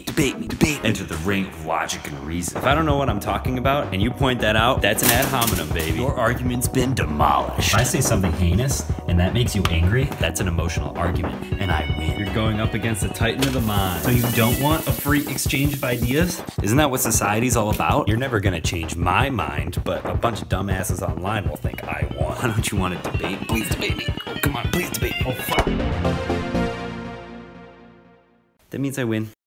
debate me, enter the ring of logic and reason. If I don't know what I'm talking about and you point that out, that's an ad hominem, baby. Your argument's been demolished. If I say something heinous and that makes you angry, that's an emotional argument, and I win. You're going up against the titan of the mind. So you don't want a free exchange of ideas? Isn't that what society's all about? You're never gonna change my mind, but a bunch of dumbasses online will think I won. Why don't you want to debate me? Please debate me. Oh, come on, please debate me. Oh, fuck. That means I win.